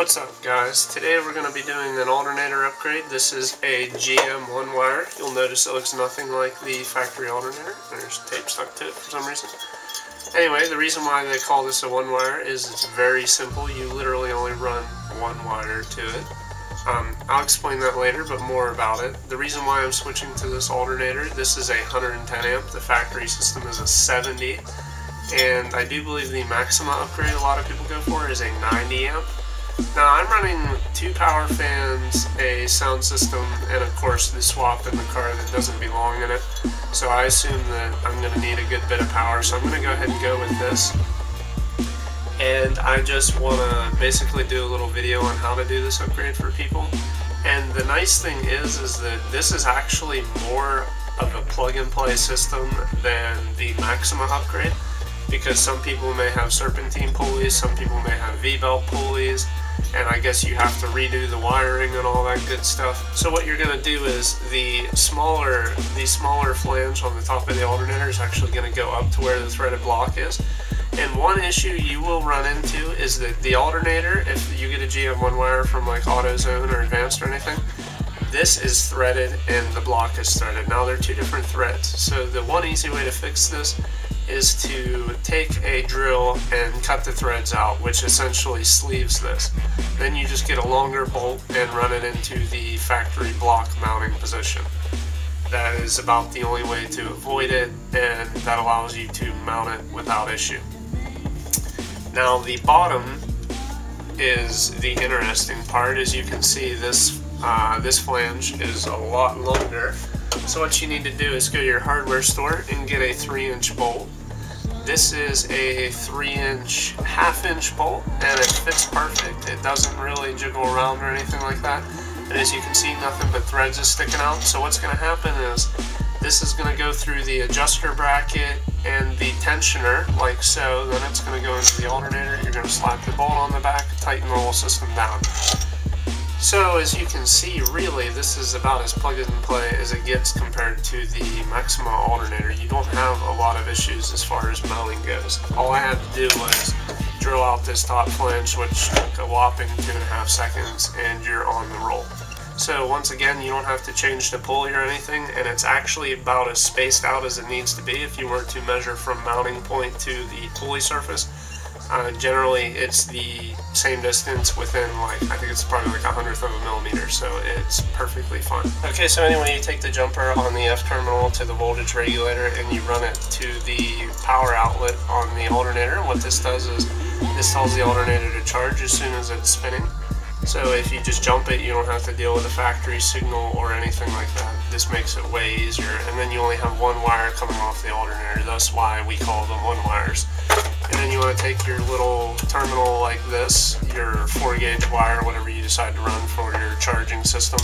What's up guys, today we're going to be doing an alternator upgrade. This is a GM one wire. You'll notice it looks nothing like the factory alternator. There's tape stuck to it for some reason. Anyway, the reason why they call this a one wire is it's very simple. You literally only run one wire to it. I'll explain that later, but more about it. The reason why I'm switching to this alternator, this is a 110 amp. The factory system is a 70. And I do believe the Maxima upgrade a lot of people go for is a 90 amp. Now I'm running two power fans, a sound system, and of course the swap in the car that doesn't belong in it. So I assume that I'm going to need a good bit of power, so I'm going to go ahead and go with this. And I just want to basically do a little video on how to do this upgrade for people. And the nice thing is that this is actually more of a plug-and-play system than the Maxima upgrade, because some people may have serpentine pulleys, some people may have V-belt pulleys, and I guess you have to redo the wiring and all that good stuff. So what you're going to do is the smaller flange on the top of the alternator is actually going to go up to where the threaded block is. And one issue you will run into is that the alternator, if you get a GM one wire from like AutoZone or Advanced or anything, this is threaded and the block is threaded. Now they're two different threads. So the one easy way to fix this is to take a drill and cut the threads out, which essentially sleeves this. Then you just get a longer bolt and run it into the factory block mounting position. That is about the only way to avoid it, and that allows you to mount it without issue. Now the bottom is the interesting part. As you can see, this flange is a lot longer. So what you need to do is go to your hardware store and get a 3-inch bolt. This is a 3-inch, half-inch bolt, and it fits perfect. It doesn't really jiggle around or anything like that. And as you can see, nothing but threads is sticking out. So what's going to happen is this is going to go through the adjuster bracket and the tensioner, like so. Then it's going to go into the alternator. You're going to slap the bolt on the back, tighten the whole system down. So as you can see, really, this is about as plug and play as it gets compared to the Maxima alternator. You don't have a lot of issues as far as mounting goes. All I had to do was drill out this top flange, which took a whopping 2.5 seconds, and you're on the roll. So once again, you don't have to change the pulley or anything, and it's actually about as spaced out as it needs to be if you were to measure from mounting point to the pulley surface. Generally, it's the same distance within, like, I think it's probably like 100th of a millimeter, so it's perfectly fine. Okay, so anyway, you take the jumper on the F-terminal to the voltage regulator and you run it to the power outlet on the alternator. What this does is this tells the alternator to charge as soon as it's spinning. So if you just jump it, you don't have to deal with a factory signal or anything like that. This makes it way easier, and then you only have one wire coming off the alternator, that's why we call them one wires. And then you want to take your little terminal like this, your 4-gauge wire, whatever you decide to run for your charging system,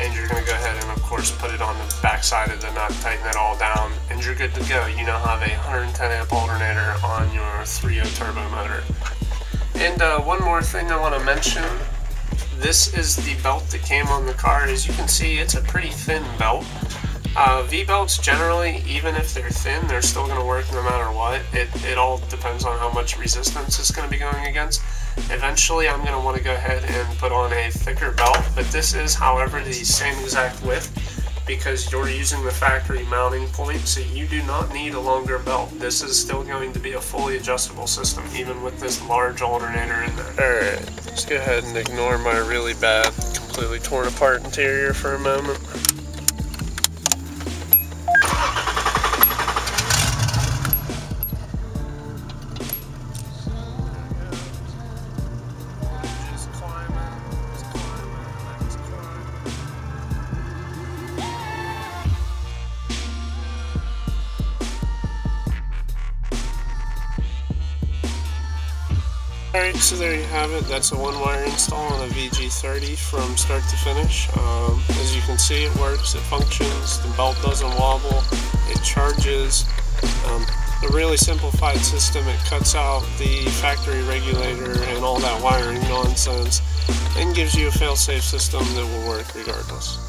and you're going to go ahead and of course put it on the back side of the nut, tighten it all down, and you're good to go. You now have a 110 amp alternator on your 3.0 turbo motor. And one more thing I want to mention, this is the belt that came on the car. As you can see, it's a pretty thin belt. V-belts generally, even if they're thin, they're still going to work no matter what. It all depends on how much resistance it's going to be going against. Eventually I'm going to want to go ahead and put on a thicker belt, but this is, however, the same exact width because you're using the factory mounting point, so you do not need a longer belt. This is still going to be a fully adjustable system, even with this large alternator in there. Alright, let's go ahead and ignore my really bad, completely torn apart interior for a moment. Alright, so there you have it. That's a one-wire install on a VG30 from start to finish. As you can see, it works, it functions, the belt doesn't wobble, it charges. A really simplified system. It cuts out the factory regulator and all that wiring nonsense and gives you a fail-safe system that will work regardless.